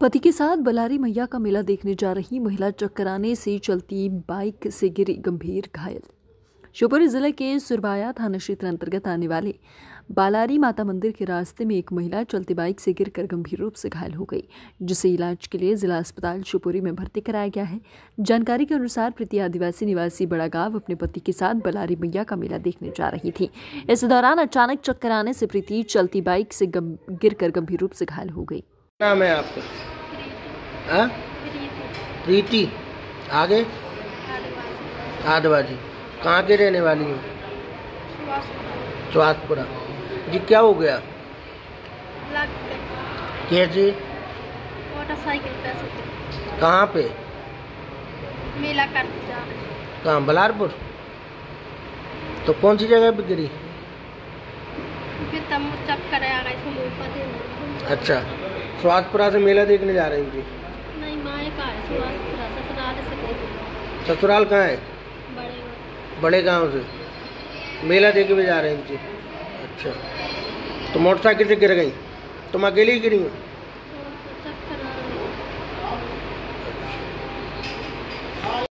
पति के साथ बलारी मैया का मेला देखने जा रही महिला चक्कराने से चलती बाइक से गिरी गंभीर घायल। शिवपुरी जिले के सुरवाया थाना क्षेत्र अंतर्गत आने वाले बलारी माता मंदिर के रास्ते में एक महिला चलती बाइक से गिरकर गंभीर रूप से घायल हो गई, जिसे इलाज के लिए जिला अस्पताल शिवपुरी में भर्ती कराया गया है। जानकारी के अनुसार प्रीति आदिवासी निवासी बड़ा गांव अपने पति के साथ बलारी मैया का मेला देखने जा रही थी। इस दौरान अचानक चक्कर आने से प्रीति चलती बाइक से गिरकर गंभीर रूप से घायल हो गई। नाम है आपका? प्रीति। आगे आदिवासी, कहाँ के रहने वाली हो? सुहासपुरा। जी क्या हो गया? कैसे? मोटरसाइकिल पे। कहाँ पे? मेला करने जा रहे हैं। कहाँ? बलारपुर। तो कौन सी जगह पे गिरी? चक्कर आ गए। अच्छा, सुहासपुरा से मेला देखने जा रही थी? नहीं, माए का है सुहासपुरा, ससुराल से देखने। ससुराल कहाँ है? बड़े गांव से मेला देखने जा रही थी। अच्छा, तो मोटरसाइकिल से गिर गई? तुम अकेली ही गिरी हो?